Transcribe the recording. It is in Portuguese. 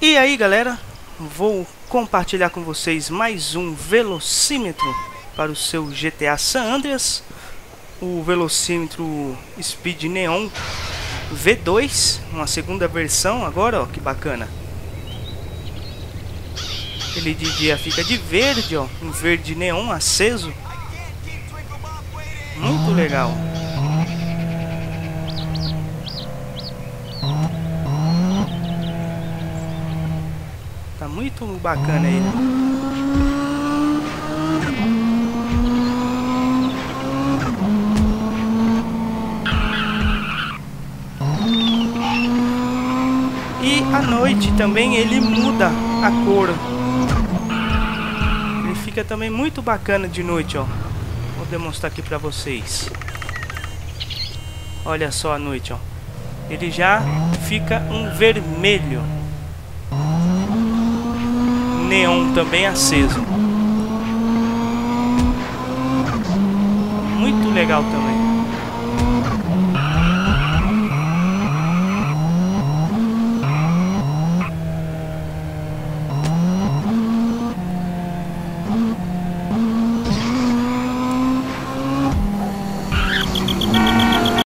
E aí galera, vou compartilhar com vocês mais um velocímetro para o seu GTA San Andreas, o velocímetro Speed Neon V2, uma segunda versão agora, ó, que bacana. Ele de dia fica de verde, ó, um verde neon aceso, muito legal. Tá muito bacana ele. E à noite também ele muda a cor. Ele fica também muito bacana de noite, ó. Vou demonstrar aqui pra vocês. Olha só a noite, ó. Ele já fica um vermelho. Neon também aceso. Muito legal também.